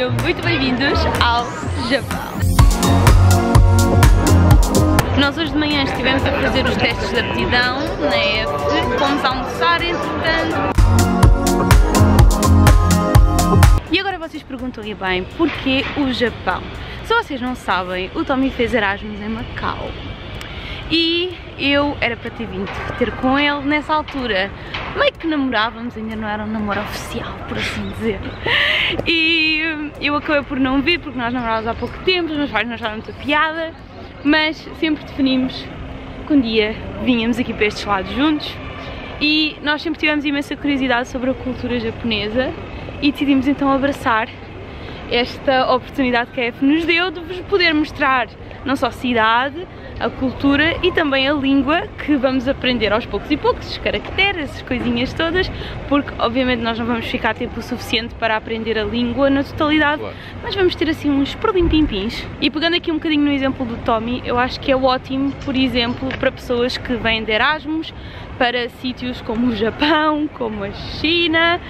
Sejam muito bem-vindos ao Japão. Nós hoje de manhã estivemos a fazer os testes de aptidão na EF. Fomos a almoçar, entretanto. E agora vocês perguntam e bem, porquê o Japão? Se vocês não sabem, o Tommy fez Erasmus em Macau. E eu era para ter vindo ter com ele nessa altura. Meio que namorávamos, ainda não era um namoro oficial, por assim dizer. E eu acabei por não vir, porque nós namorávamos há pouco tempo, os meus pais não acharam muita piada, mas sempre definimos que um dia vínhamos aqui para estes lados juntos. E nós sempre tivemos imensa curiosidade sobre a cultura japonesa e decidimos então abraçar esta oportunidade que a EF nos deu de vos poder mostrar não só a cidade, a cultura e também a língua, que vamos aprender aos poucos e poucos, os caracteres, essas coisinhas todas, porque obviamente nós não vamos ficar tempo suficiente para aprender a língua na totalidade, claro. Mas vamos ter assim uns perlimpimpins. E pegando aqui um bocadinho no exemplo do Tommy, eu acho que é ótimo, por exemplo, para pessoas que vêm de Erasmus, para sítios como o Japão, como a China,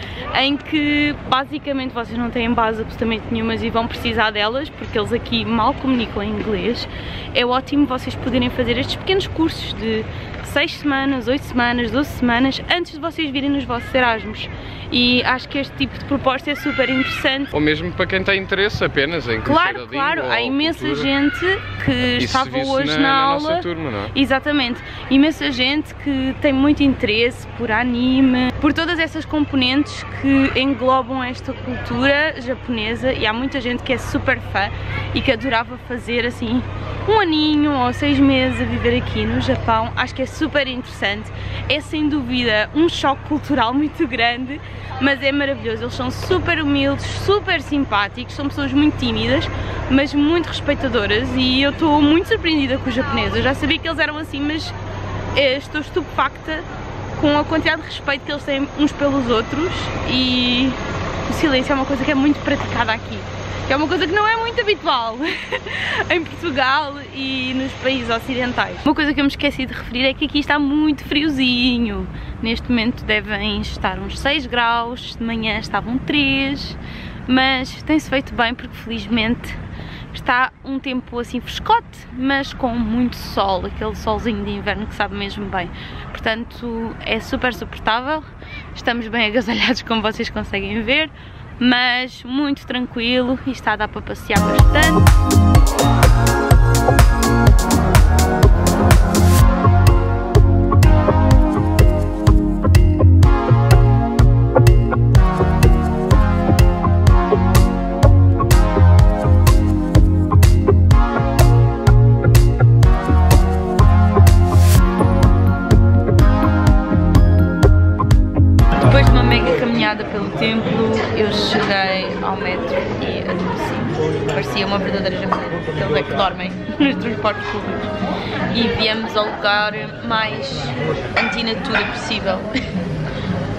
em que basicamente vocês não têm base absolutamente nenhuma e vão precisar delas, porque eles aqui mal comunicam em inglês. É ótimo vocês poderem fazer estes pequenos cursos de 6 semanas, 8 semanas, 12 semanas, antes de vocês virem nos vossos Erasmus. E acho que este tipo de proposta é super interessante. Ou mesmo para quem tem interesse apenas em conhecer a língua. Claro, há imensa gente que estava hoje na aula. Nossa turma, não é? Exatamente. Imensa gente que tem muito interesse por anime, por todas essas componentes que englobam esta cultura japonesa, e há muita gente que é super fã e que adorava fazer assim um aninho ou 6 meses a viver aqui no Japão. Acho que é super interessante, é sem dúvida um choque cultural muito grande, mas é maravilhoso. Eles são super humildes, super simpáticos, são pessoas muito tímidas, mas muito respeitadoras, e eu estou muito surpreendida com os japoneses. Eu já sabia que eles eram assim, mas estou estupefacta com a quantidade de respeito que eles têm uns pelos outros, e o silêncio é uma coisa que é muito praticada aqui, que é uma coisa que não é muito habitual em Portugal e nos países ocidentais. Uma coisa que eu me esqueci de referir é que aqui está muito friozinho. Neste momento devem estar uns 6 graus, de manhã estavam 3, mas tem-se feito bem porque felizmente está um tempo assim frescote, mas com muito sol, aquele solzinho de inverno que sabe mesmo bem. Portanto, é super suportável, estamos bem agasalhados como vocês conseguem ver, mas muito tranquilo e está a dar para passear bastante. Pelo templo, eu cheguei ao metro e adormeci. Parecia uma verdadeira japonesa, porque eles é que dormem nos transportes públicos. E viemos ao lugar mais antinatura possível.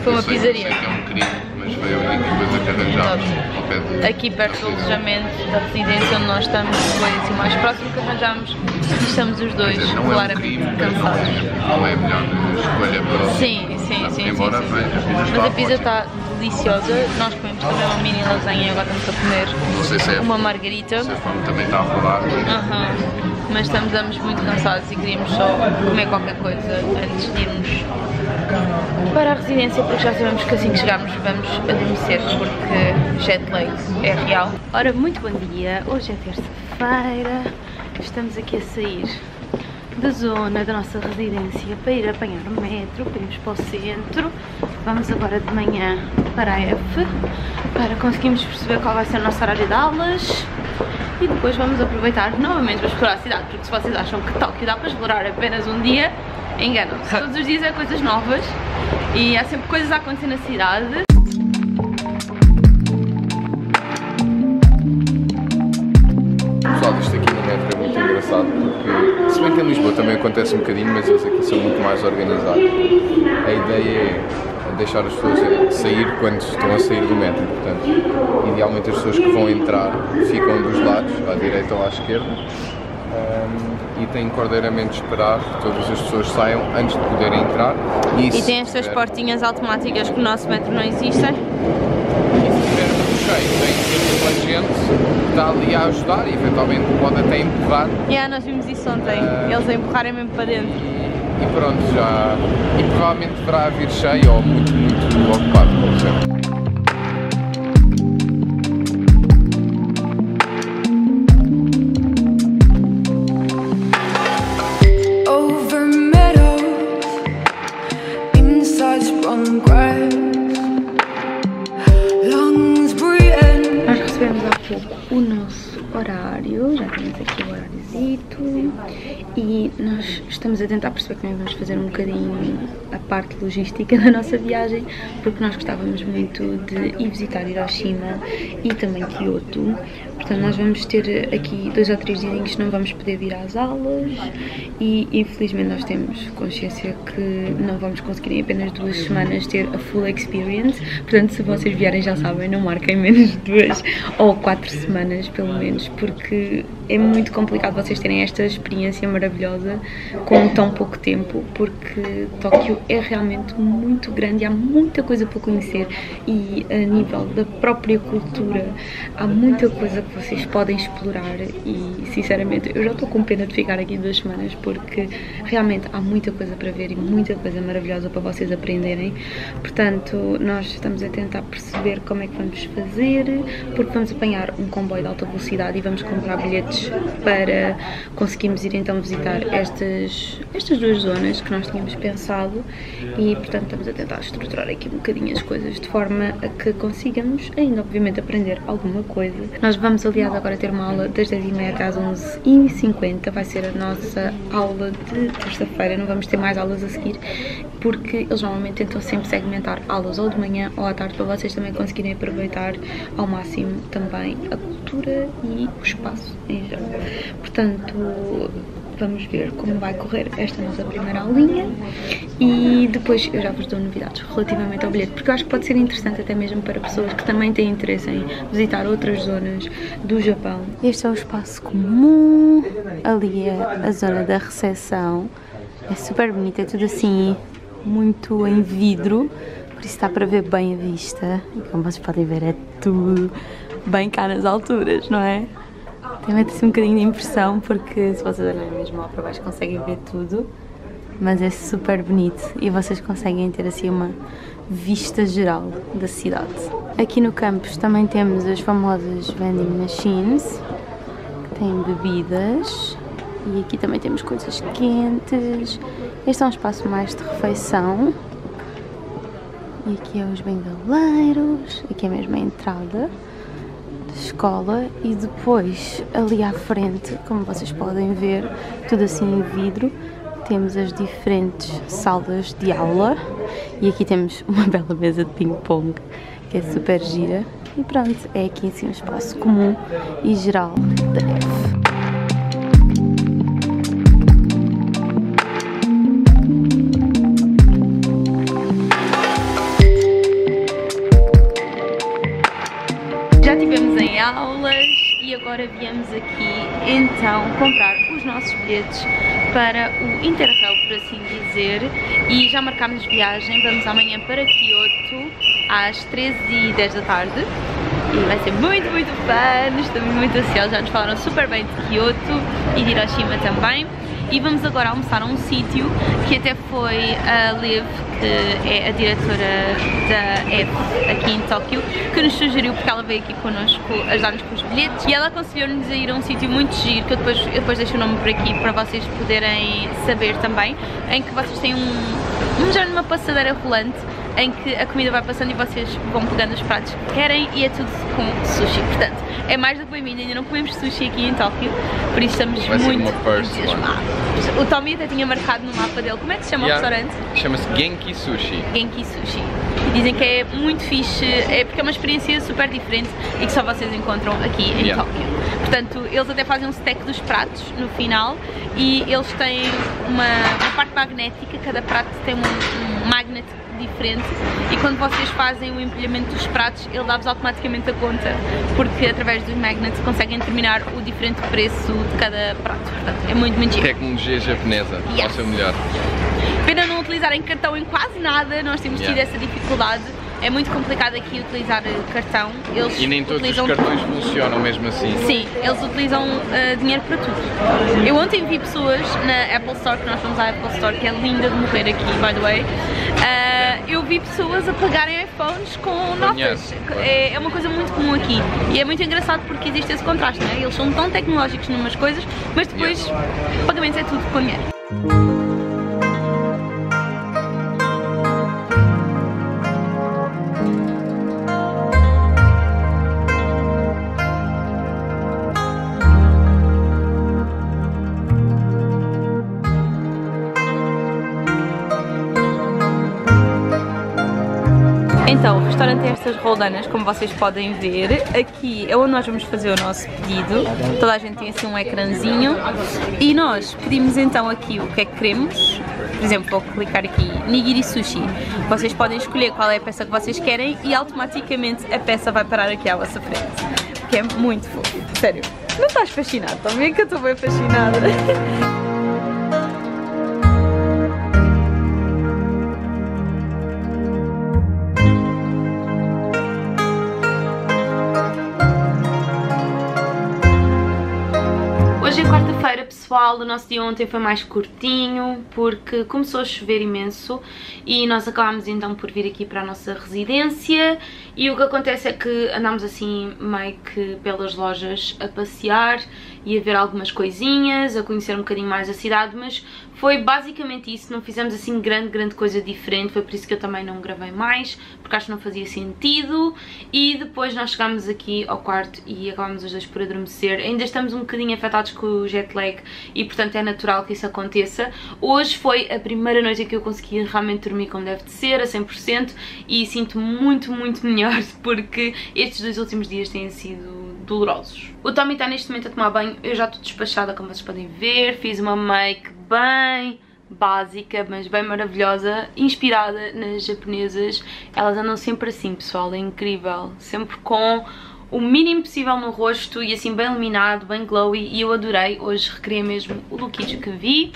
Foi uma pizzaria. Eu sei que é um crime, mas foi a única coisa que arranjámos. Aqui perto do alojamento da residência onde nós estamos, foi assim o mais próximo que arranjámos, e estamos os dois claramente cansados. Não é a melhor escolha para nós. Sim. Mas a pizza está deliciosa. Nós comemos também uma mini lasanha e agora estamos a comer uma margarita. Se a fome também está a falar. Mas estamos muito cansados e queríamos só comer qualquer coisa antes de irmos para a residência, porque já sabemos que assim que chegarmos vamos adormecer, porque jet lag é real. Ora, muito bom dia, hoje é terça-feira, estamos aqui a sair da zona da nossa residência para ir apanhar o metro, para irmos para o centro. Vamos agora de manhã para a EF, para conseguirmos perceber qual vai ser o nosso horário de aulas, e depois vamos aproveitar novamente para explorar a cidade, porque se vocês acham que Tóquio dá para explorar apenas um dia, enganam-se. Todos os dias há coisas novas e há sempre coisas a acontecer na cidade. Pessoal, isto aqui no metro é muito engraçado, porque se bem que em Lisboa também acontece um bocadinho, mas eles aqui são muito mais organizados. A ideia é deixar as pessoas sair quando estão a sair do metro, portanto, idealmente as pessoas que vão entrar ficam dos lados, à direita ou à esquerda, e têm cordeiramente de esperar que todas as pessoas saiam antes de poderem entrar. E tem estas portinhas automáticas que no nosso metro não existem. E se tiver ok, tem gente que está ali a ajudar e eventualmente pode até empurrar. Nós vimos isso ontem, eles a empurrarem mesmo para dentro. E pronto, já. E provavelmente deverá vir cheio ou muito, muito ocupado, por exemplo. E nós estamos a tentar perceber como é que vamos fazer um bocadinho a parte logística da nossa viagem, porque nós gostávamos muito de ir visitar Hiroshima e também Kyoto. Portanto, nós vamos ter aqui 2 ou 3 dias em que não vamos poder vir às aulas e infelizmente nós temos consciência que não vamos conseguir em apenas 2 semanas ter a full experience. Portanto, se vocês vierem, já sabem, não marquem menos de 2 ou 4 semanas pelo menos, porque é muito complicado vocês terem esta experiência maravilhosa com tão pouco tempo, porque Tóquio é realmente muito grande e há muita coisa para conhecer e a nível da própria cultura há muita coisa que vocês podem explorar e sinceramente eu já estou com pena de ficar aqui 2 semanas porque realmente há muita coisa para ver e muita coisa maravilhosa para vocês aprenderem. Portanto, nós estamos a tentar perceber como é que vamos fazer, porque vamos apanhar um comboio de alta velocidade e vamos comprar bilhetes para conseguirmos ir então visitar estas 2 zonas que nós tínhamos pensado e portanto estamos a tentar estruturar aqui um bocadinho as coisas de forma a que consigamos ainda obviamente aprender alguma coisa. Nós vamos aliás agora ter uma aula das 10h30 até às 11h50, vai ser a nossa aula de terça-feira, não vamos ter mais aulas a seguir porque eles normalmente tentam sempre segmentar aulas ou de manhã ou à tarde para vocês também conseguirem aproveitar ao máximo também a cultura e o espaço em geral. Portanto, vamos ver como vai correr esta nossa primeira aulinha e depois eu já vos dou novidades relativamente ao bilhete, porque eu acho que pode ser interessante até mesmo para pessoas que também têm interesse em visitar outras zonas do Japão. Este é o espaço comum, ali é a zona da recepção, é super bonito, é tudo assim muito em vidro, por isso está para ver bem a vista e como vocês podem ver é tudo bem cá nas alturas, não é? Também tem-se um bocadinho de impressão porque se vocês olharem mesmo lá para baixo conseguem ver tudo, mas é super bonito e vocês conseguem ter assim uma vista geral da cidade. Aqui no campus também temos as famosas vending machines, que têm bebidas e aqui também temos coisas quentes. Este é um espaço mais de refeição e aqui é os bengaleiros, aqui é mesmo a entrada escola e depois ali à frente, como vocês podem ver, tudo assim em vidro, temos as diferentes salas de aula e aqui temos uma bela mesa de ping-pong que é super gira e pronto, é aqui assim um espaço comum e geral da EF. Agora viemos aqui então comprar os nossos bilhetes para o Interrail, por assim dizer, e já marcámos viagem, vamos amanhã para Kyoto às 13h10 da tarde e vai ser muito, muito fun, estamos muito ansiosos, já nos falaram super bem de Kyoto e de Hiroshima também. E vamos agora almoçar a um sítio que até foi a Liv, que é a diretora da Apple aqui em Tóquio, que nos sugeriu, porque ela veio aqui connosco ajudar-nos com os bilhetes e ela aconselhou-nos a ir a um sítio muito giro, que eu depois deixo o nome por aqui para vocês poderem saber também, em que vocês têm um género de uma passadeira rolante em que a comida vai passando e vocês vão pegando os pratos que querem e é tudo com sushi. Portanto, é mais do que bem-vindo, ainda não comemos sushi aqui em Tóquio, por isso estamos muito entusiasmados. O Tommy até tinha marcado no mapa dele, como é que se chama o restaurante? Chama-se Genki Sushi. Genki Sushi. E dizem que é muito fixe, é porque é uma experiência super diferente e que só vocês encontram aqui em Tóquio. Portanto, eles até fazem um stack dos pratos no final e eles têm uma parte magnética, cada prato tem um magnet diferente e quando vocês fazem o empilhamento dos pratos ele dá-vos automaticamente a conta, porque através dos magnets conseguem determinar o diferente preço de cada prato. Portanto, é muito, muito giro. Tecnologia japonesa, ao seu melhor. Pena não utilizarem cartão em quase nada, nós temos tido essa dificuldade, É muito complicado aqui utilizar cartão. Eles e nem todos os cartões funcionam mesmo assim. Sim, eles utilizam dinheiro para tudo. Eu ontem vi pessoas na Apple Store, que nós fomos à Apple Store, que é linda de morrer aqui, by the way. Eu vi pessoas a pagarem iPhones com notas. É uma coisa muito comum aqui. E é muito engraçado porque existe esse contraste, né? Eles são tão tecnológicos numas coisas, mas depois pagamentos é tudo com dinheiro. Então, o restaurante tem estas roldanas, como vocês podem ver. Aqui é onde nós vamos fazer o nosso pedido. Toda a gente tem assim um ecrãzinho. E nós pedimos então aqui o que é que queremos. Por exemplo, vou clicar aqui, nigiri sushi. Vocês podem escolher qual é a peça que vocês querem e automaticamente a peça vai parar aqui à vossa frente. O que é muito fofo. Sério, não estás fascinado? Também que eu estou bem fascinada. Pessoal, o nosso dia ontem foi mais curtinho porque começou a chover imenso e nós acabámos então por vir aqui para a nossa residência e o que acontece é que andámos assim meio que pelas lojas a passear e a ver algumas coisinhas, a conhecer um bocadinho mais a cidade, mas foi basicamente isso, não fizemos assim grande coisa diferente, foi por isso que eu também não gravei mais, porque acho que não fazia sentido. E depois nós chegámos aqui ao quarto e acabámos os dois por adormecer, ainda estamos um bocadinho afetados com o jet lag e portanto é natural que isso aconteça. Hoje foi a primeira noite em que eu consegui realmente dormir como deve de ser, a 100%, e sinto muito melhor porque estes dois últimos dias têm sido dolorosos. O Tommy está neste momento a tomar banho, eu já estou despachada como vocês podem ver, fiz uma make bem básica, mas bem maravilhosa, inspirada nas japonesas. Elas andam sempre assim, pessoal, é incrível, sempre com o mínimo possível no rosto e assim bem iluminado, bem glowy, e eu adorei, hoje recriei mesmo o lookito que vi.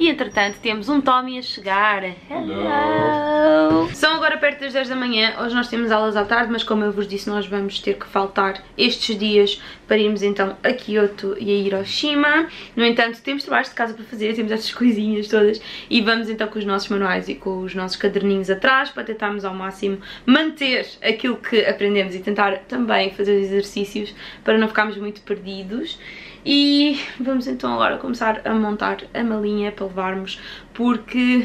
E entretanto temos um Tommy a chegar. Hello! São agora perto das 10 da manhã, hoje nós temos aulas à tarde, mas como eu vos disse, nós vamos ter que faltar estes dias para irmos então a Kyoto e a Hiroshima. No entanto, temos trabalhos de casa para fazer, temos estas coisinhas todas e vamos então com os nossos manuais e com os nossos caderninhos atrás para tentarmos ao máximo manter aquilo que aprendemos e tentar também fazer os exercícios para não ficarmos muito perdidos. E vamos então agora começar a montar a malinha para levarmos, porque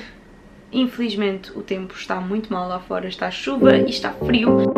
infelizmente o tempo está muito mal lá fora, está chuva e está frio.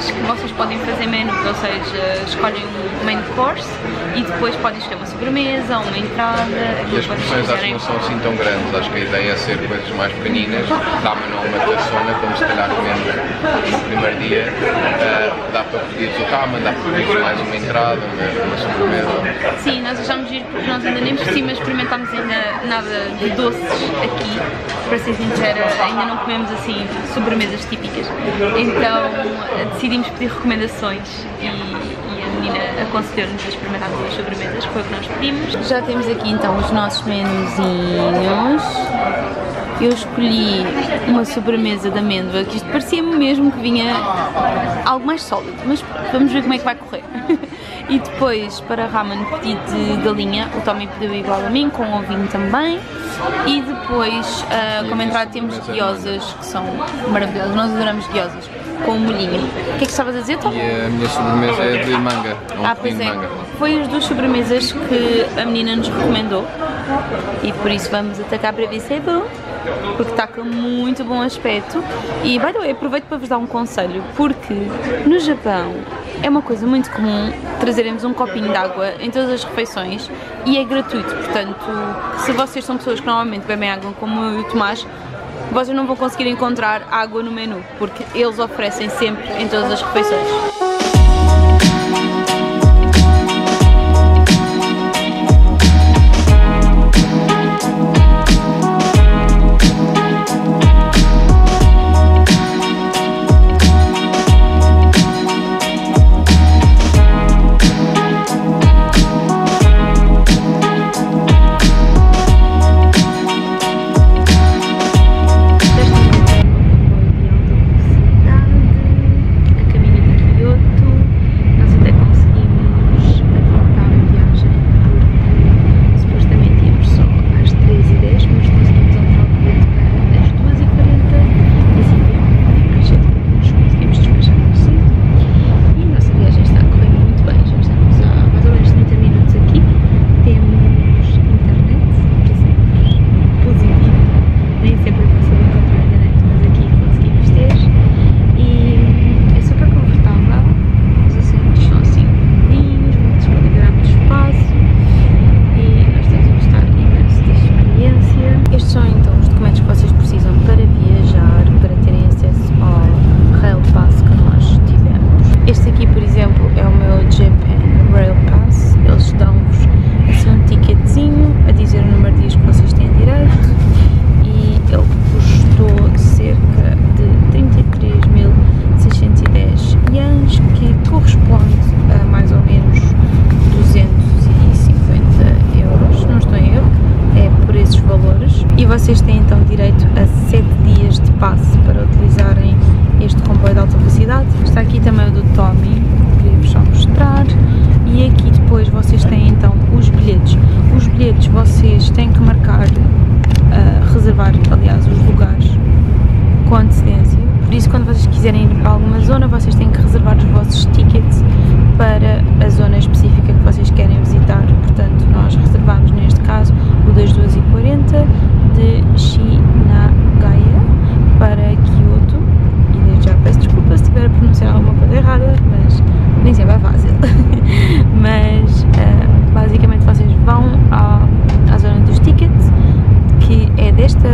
Que vocês podem fazer menu, ou seja, escolhem um main course e depois podem escolher uma sobremesa, uma entrada. E as porções acho que não são assim tão grandes, acho que a ideia é ser coisas mais pequeninas, dá-me não uma taçona, como se calhar comemos no primeiro dia, dá para pedir o ramen, dá para pedir mais uma entrada, uma sobremesa. Sim, nós achamos ir porque nós ainda nem por cima experimentámos ainda nada de doces aqui, para ser sincera, ainda não comemos assim sobremesas típicas, então decidimos pedir recomendações e a menina aconselhou-nos a experimentar as sobremesas, foi o que nós pedimos. Já temos aqui então os nossos menuzinhos. Eu escolhi uma sobremesa de amêndoa, que isto parecia-me mesmo que vinha algo mais sólido, mas vamos ver como é que vai correr. E depois para ramen pedi de galinha, o Tommy pediu igual a mim, com ovinho também. E depois, como entrada, temos gyozas, que são maravilhosas, nós adoramos gyozas, com um molhinho. O que é que estavas a dizer, Tom? E a minha sobremesa é de manga, pois é. Manga. Foi as duas sobremesas que a menina nos recomendou e por isso vamos atacar para ver se é bom, porque está com muito bom aspecto. E by the way, aproveito para vos dar um conselho, porque no Japão é uma coisa muito comum trazeremos um copinho de água em todas as refeições e é gratuito, portanto, se vocês são pessoas que normalmente bebem água, como eu e o Tomás, vocês não vão conseguir encontrar água no menu, porque eles oferecem sempre em todas as refeições. Vocês têm então direito a 7 dias de passe para utilizarem este comboio de alta velocidade. Está aqui também o do Tommy, que queria-vos só mostrar. E aqui depois vocês têm então os bilhetes. Os bilhetes vocês têm que marcar, reservar, aliás, os lugares com antecedência. Por isso, quando vocês quiserem ir para alguma zona, vocês têm que reservar os vossos tickets para a zona específica que vocês querem visitar. Portanto, nós reservamos neste caso o das 2h40 de Shinagaya para Kyoto, e desde já peço desculpa se estiver a pronunciar alguma coisa errada, mas nem sempre é fácil. Mas basicamente vocês vão à zona dos tickets, que é desta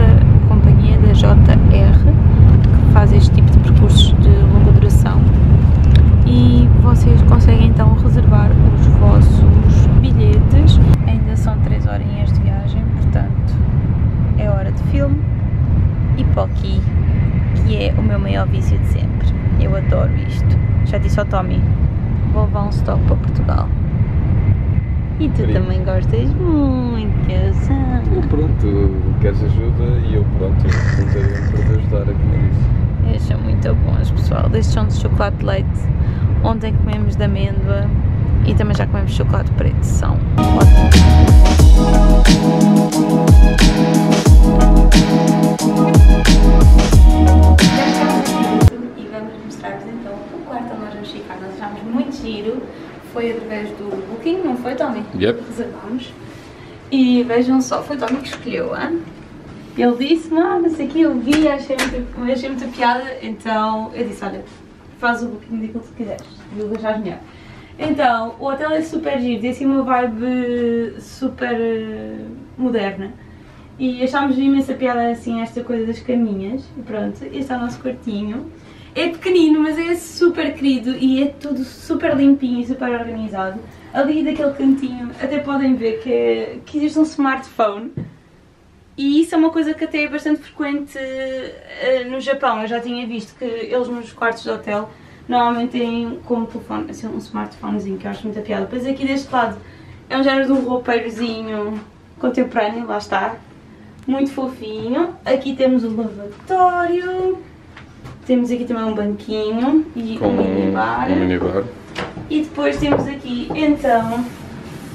companhia da JR, que faz este tipo de percursos de longa duração, e vocês conseguem então reservar os vossos bilhetes. Ainda são 3 horinhas de viagem, portanto é hora de filme e pocky, que é o meu maior vício de sempre. Eu adoro isto. Já disse ao Tommy, vou levar um stock para Portugal. E tu também gostas muito, eu sei. Tu pronto, queres ajuda e eu pronto, eu vou ajudar a comer isso. Eles são muito bons, pessoal. Estes são de chocolate de leite. Ontem comemos de amêndoa e também já comemos chocolate preto. São ótimos. E vamos mostrar-vos então o quarto onde nós vamos ficar. Nós achámos muito giro. Foi através do Booking, não foi, Tommy? Yep. Reservámos. E vejam só, foi o Tommy que escolheu, hein? Ele disse-me, não sei o que, eu vi, achei muita piada, então eu disse, olha, faz o booking daquilo que quiseres, eu vou achar melhor. Então, o hotel é super giro, tem assim uma vibe super moderna, e achámos imensa piada assim esta coisa das caminhas, e pronto, este é o nosso quartinho. É pequenino, mas é super querido e é tudo super limpinho e super organizado. Ali daquele cantinho até podem ver que existe um smartphone. E isso é uma coisa que até é bastante frequente no Japão. Eu já tinha visto que eles nos quartos de hotel normalmente têm como telefone, assim, um smartphonezinho, que eu acho muita piada. Depois aqui deste lado é um género de um roupeirozinho contemporâneo, lá está, muito fofinho. Aqui temos o lavatório, temos aqui também um banquinho e um minibar. E depois temos aqui então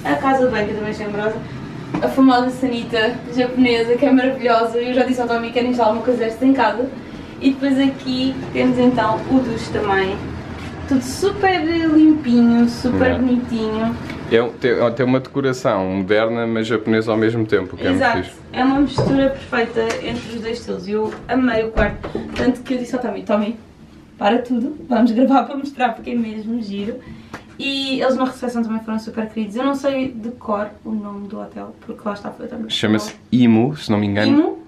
a casa de banho, que também é chambrosa. A famosa sanita japonesa, que é maravilhosa. Eu já disse ao Tommy que querem já alguma coisa destas em casa. E depois aqui temos então o duche também. Tudo super limpinho, super bonitinho. Tem uma decoração moderna, mas japonesa ao mesmo tempo, que exato. É muito fixe. É uma mistura perfeita entre os dois estilos. Eu amei o quarto. Tanto que eu disse ao Tommy, para tudo, vamos gravar para mostrar porque é mesmo giro. E eles na recepção também foram super queridos. Eu não sei de cor o nome do hotel, porque lá está. Chama-se IMU, se não me engano. IMU?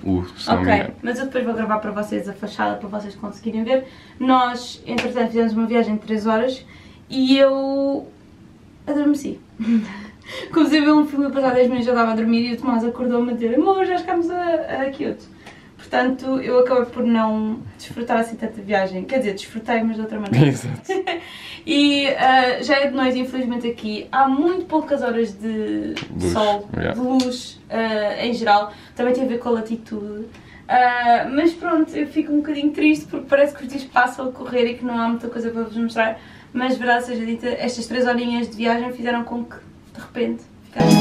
IMU, se não me engano. Ok, mas eu depois vou gravar para vocês a fachada, para vocês conseguirem ver. Nós, entretanto, fizemos uma viagem de 3 horas e eu adormeci. Comecei a ver um filme e passado 10 minutos já estava a dormir e o Tomás acordou-me a dizer: amor, já chegámos a Kyoto. Portanto, eu acabei por não desfrutar assim tanta viagem. Quer dizer, desfrutei, mas de outra maneira. Exato. E já é de noite, infelizmente aqui há muito poucas horas de luz, sol, yeah, de luz em geral. Também tem a ver com a latitude. Mas pronto, eu fico um bocadinho triste porque parece que os dias passam a correr e que não há muita coisa para vos mostrar. Mas, verdade seja dita, estas 3 horinhas de viagem fizeram com que, de repente, ficasse...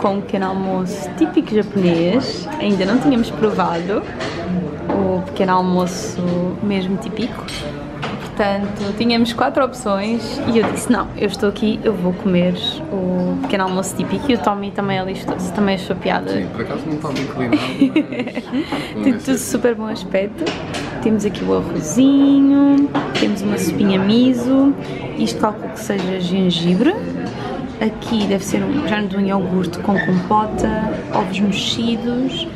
Com um pequeno almoço típico japonês, ainda não tínhamos provado o pequeno almoço mesmo típico, portanto tínhamos 4 opções e eu disse não, eu estou aqui, eu vou comer o pequeno almoço típico e o Tommy também alistou-se, também achou piada. Sim, por acaso não estava inclinado, mas... Tem tudo super bom aspecto. Temos aqui o arrozinho, temos uma sopinha miso, isto calculo que seja gengibre. Aqui deve ser um género de um iogurte com compota, ovos mexidos,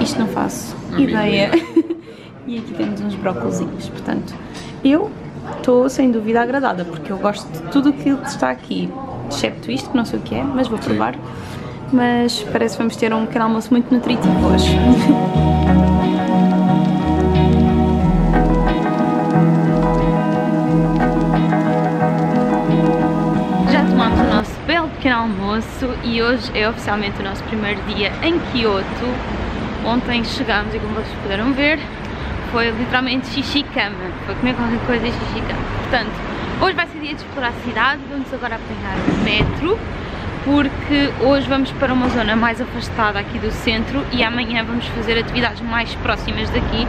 isto não faço ideia. E aqui temos uns brócolizinhos, portanto, eu estou sem dúvida agradada, porque eu gosto de tudo aquilo que está aqui, excepto isto, que não sei o que é, mas vou provar. Mas parece que vamos ter um pequeno almoço muito nutritivo hoje. Almoço e hoje é oficialmente o nosso primeiro dia em Kyoto. Ontem chegámos e, como vocês puderam ver, foi literalmente xixi cama, foi comer qualquer coisa e xixi cama. Portanto, hoje vai ser dia de explorar a cidade, vamos agora apanhar o metro, porque hoje vamos para uma zona mais afastada aqui do centro e amanhã vamos fazer atividades mais próximas daqui.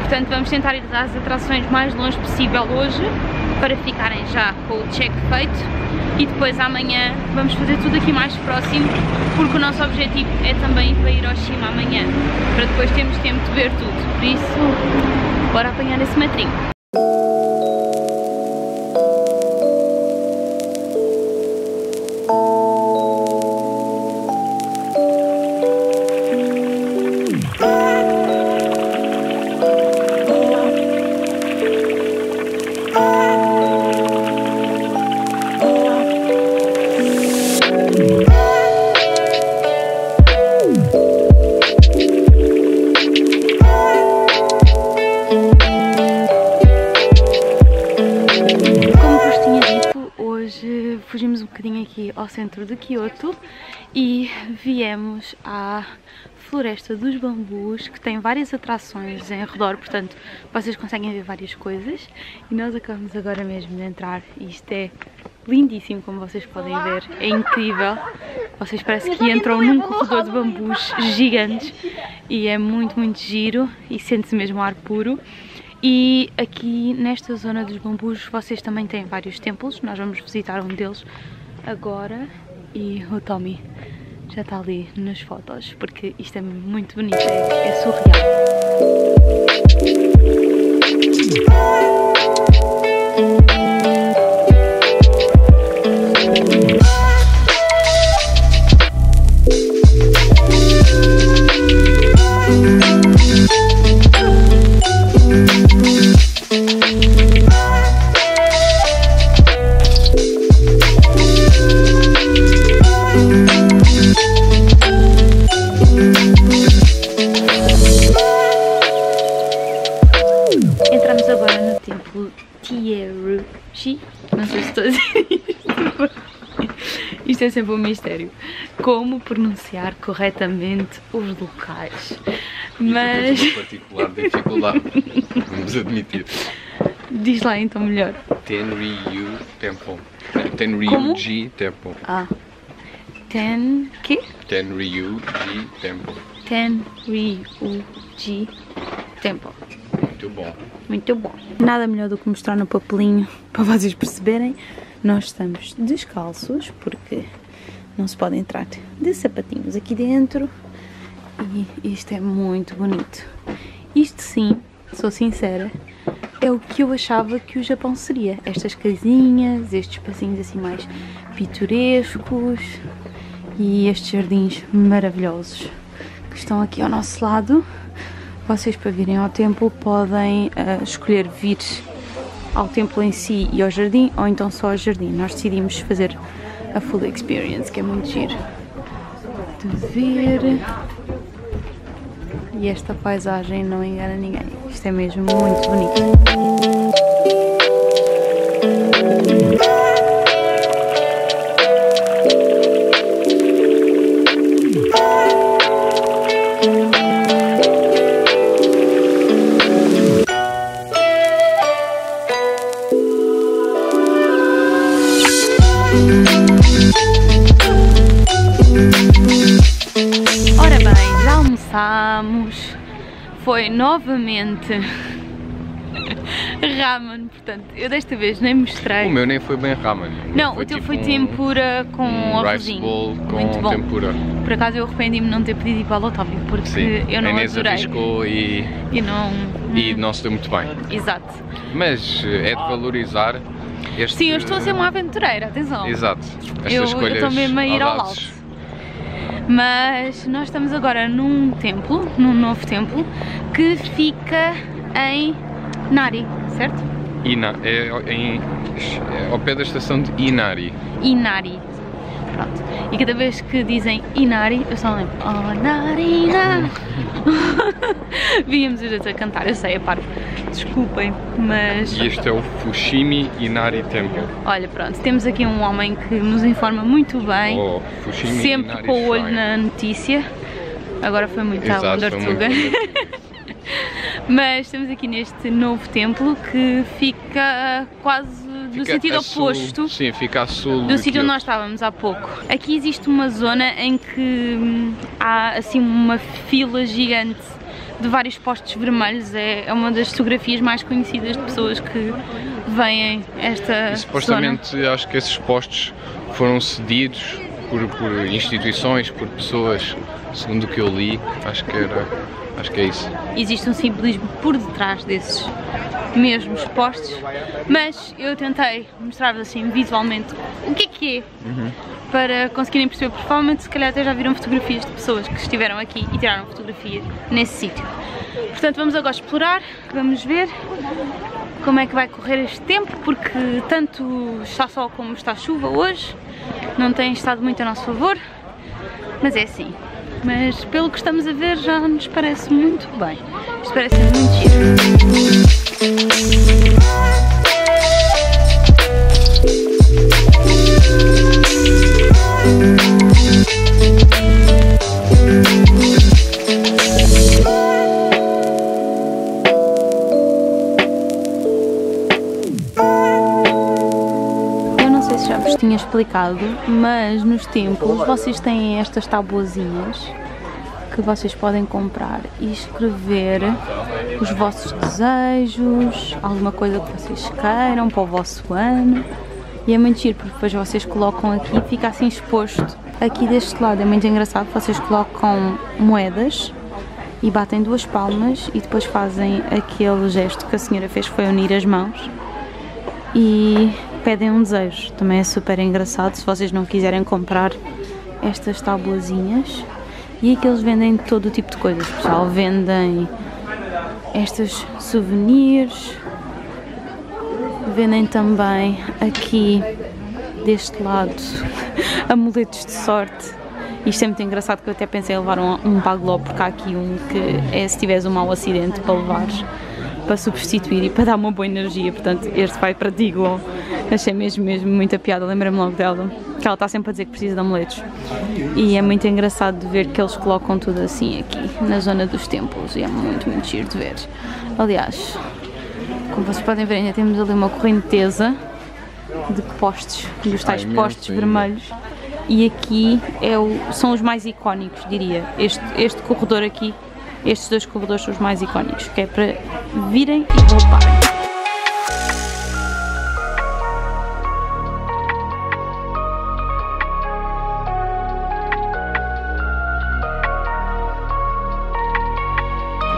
Portanto, vamos tentar ir às atrações mais longe possível hoje, para ficarem já com o check feito. E depois amanhã vamos fazer tudo aqui mais próximo, porque o nosso objetivo é também ir para Hiroshima amanhã, para depois termos tempo de ver tudo. Por isso, bora apanhar esse metrinho. Fugimos um bocadinho aqui ao centro de Kyoto e viemos à Floresta dos Bambus, que tem várias atrações em redor, portanto vocês conseguem ver várias coisas. E nós acabamos agora mesmo de entrar e isto é lindíssimo, como vocês podem ver, é incrível. Vocês parecem que entram num corredor de bambus gigantes e é muito, muito giro e sente-se mesmo ar puro. E aqui nesta zona dos bambus vocês também têm vários templos, nós vamos visitar um deles agora e o Tommy já está ali nas fotos, porque isto é muito bonito, é surreal. Isto é sempre um mistério, como pronunciar corretamente os locais, mas... Em particular, dificuldade, vamos admitir. Diz lá então melhor. Tenryū-ji Temple. Tenryū-ji Temple. Ah. Ten... quê? Tenryū-ji Temple. Tenryū-ji Temple. Muito bom. Muito bom. Nada melhor do que mostrar no papelinho para vocês perceberem. Nós estamos descalços porque não se pode entrar de sapatinhos aqui dentro. E isto é muito bonito. Isto sim, sou sincera, é o que eu achava que o Japão seria. Estas casinhas, estes passinhos assim mais pitorescos e estes jardins maravilhosos que estão aqui ao nosso lado. Vocês, para virem ao templo, podem escolher vir ao templo em si e ao jardim, ou então só ao jardim. Nós decidimos fazer a full experience, que é muito giro de ver. E esta paisagem não engana ninguém. Isto é mesmo muito bonito. Foi novamente ramen, portanto, eu desta vez nem mostrei. O meu nem foi bem ramen. Não, o teu foi tempura com arrozinho. Muito bom. Tempura. Por acaso eu arrependi-me de não ter pedido igual ao Otávio, porque sim, eu não adorei. Arriscou e não se deu muito bem. Exato. Mas é de valorizar este... Sim, eu estou a ser uma aventureira, atenção. Exato. Eu estou mesmo a ir ao alto. Mas nós estamos agora num templo, num novo templo, que fica em Nari, certo? É ao pé da estação de Inari. Inari, pronto. E cada vez que dizem Inari, eu só lembro, oh Nari, Nari. Víamos os dois a cantar, eu sei, é parvo, desculpem, mas... E este é o Fushimi Inari Temple. Olha, pronto, temos aqui um homem que nos informa muito bem, sempre Inari com o olho na notícia. Agora foi muito à Tortuga. Mas estamos aqui neste novo templo que fica quase do sentido oposto. Sim, fica a sul do sítio onde nós estávamos há pouco. Aqui existe uma zona em que há assim uma fila gigante de vários postos vermelhos. É uma das fotografias mais conhecidas de pessoas que vêm a esta zona. E, supostamente, acho que esses postos foram cedidos por instituições, por pessoas, segundo o que eu li, acho que é isso. Existe um simbolismo por detrás desses mesmos postos, mas eu tentei mostrar-vos assim visualmente o que é, para conseguirem perceber. Provavelmente, se calhar até já viram fotografias de pessoas que estiveram aqui e tiraram fotografias nesse sítio. Portanto, vamos agora explorar, vamos ver como é que vai correr este tempo, porque tanto está sol como está chuva hoje, não tem estado muito a nosso favor, mas é assim. Mas pelo que estamos a ver já nos parece muito bem. Isto parece muito giro. Tinha explicado, mas nos templos vocês têm estas tabuazinhas que vocês podem comprar e escrever os vossos desejos, alguma coisa que vocês queiram para o vosso ano, e é muito giro porque depois vocês colocam aqui e fica assim exposto. Aqui deste lado é muito engraçado, vocês colocam moedas e batem duas palmas e depois fazem aquele gesto que a senhora fez, foi unir as mãos e pedem um desejo. Também é super engraçado se vocês não quiserem comprar estas tabuazinhas. E aqui eles vendem todo o tipo de coisas, pessoal. Vendem estes souvenirs, vendem também aqui deste lado amuletos de sorte. Isto é muito engraçado, que eu até pensei em levar um bagló, porque há aqui um que é se tiveres um mau acidente para levares, para substituir e para dar uma boa energia. Portanto, este vai para ti, Gló. Achei mesmo muita piada, lembra-me logo dela, que ela está sempre a dizer que precisa de amuletos, e é muito engraçado de ver que eles colocam tudo assim aqui na zona dos templos, e é muito giro de ver. Aliás, como vocês podem ver, ainda temos ali uma correnteza de postos, dos tais postos vermelhos, e aqui é são os mais icónicos, diria, este corredor aqui, estes dois corredores são os mais icónicos, que é para virem e voltarem.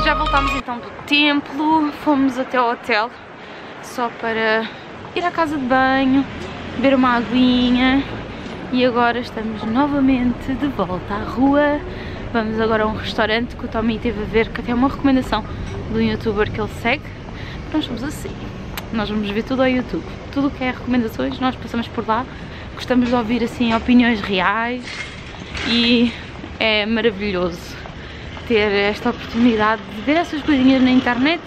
Já voltámos então do templo, fomos até o hotel só para ir à casa de banho, beber uma aguinha e agora estamos novamente de volta à rua. Vamos agora a um restaurante que o Tommy teve a ver, que até é uma recomendação de um youtuber que ele segue. Nós somos assim, nós vamos ver tudo ao YouTube, tudo o que é recomendações nós passamos por lá, gostamos de ouvir assim opiniões reais e é maravilhoso ter esta oportunidade de ver essas coisinhas na internet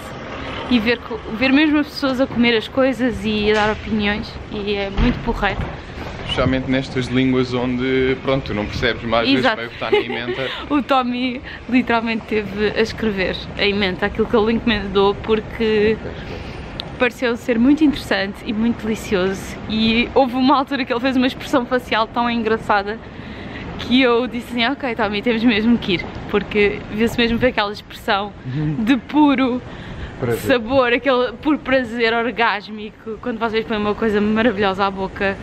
e ver mesmo as pessoas a comer as coisas e a dar opiniões, e é muito porreiro. Especialmente nestas línguas onde, pronto, tu não percebes mais vezes meio que está na emenda. O Tommy literalmente teve a escrever a emenda, aquilo que ele encomendou, porque pareceu ser muito interessante e muito delicioso, e houve uma altura que ele fez uma expressão facial tão engraçada que eu disse assim, ok Tommy, temos mesmo que ir, porque viu-se mesmo para aquela expressão de puro prazer, sabor, aquele puro prazer orgásmico, quando vocês põem uma coisa maravilhosa à boca.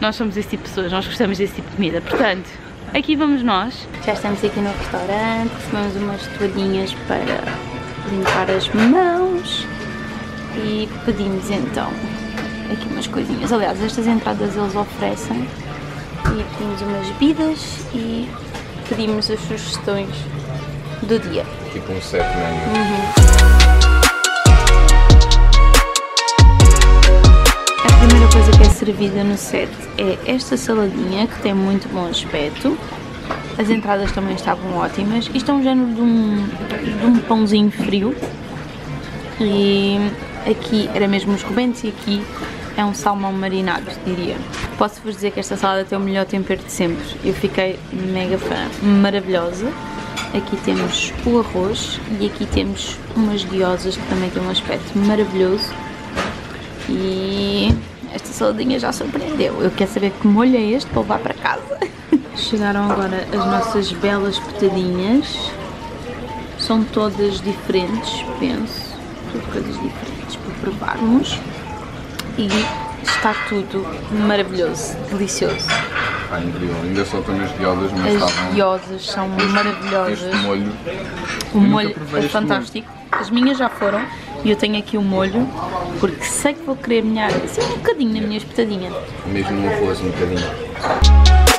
Nós somos esse tipo de pessoas, nós gostamos desse tipo de comida, portanto, aqui vamos nós. Já estamos aqui no restaurante, recebemos umas toalhinhas para limpar as mãos e pedimos então aqui umas coisinhas, aliás, estas entradas eles oferecem. E pedimos umas bebidas e pedimos as sugestões do dia. Tipo um set menu. A primeira coisa que é servida no set é esta saladinha, que tem muito bom aspecto. As entradas também estavam ótimas. Isto é um género de um pãozinho frio. E aqui era mesmo os rebentos e aqui é um salmão marinado, diria. Posso-vos dizer que esta salada tem o melhor tempero de sempre. Eu fiquei mega fã, maravilhosa. Aqui temos o arroz e aqui temos umas guiosas que também têm um aspecto maravilhoso. E esta saladinha já surpreendeu. Eu quero saber que molho é este para levar para casa. Chegaram agora as nossas belas petadinhas. São todas diferentes, penso. Tudo coisas diferentes para provarmos. E está tudo maravilhoso, delicioso. Ah, incrível, ainda só tenho as guiosas, mas as guiosas são maravilhosas. Este molho, o molho é fantástico. As minhas já foram e eu tenho aqui o molho, porque sei que vou querer molhar assim um bocadinho na minha espetadinha. Mesmo no arroz, um bocadinho.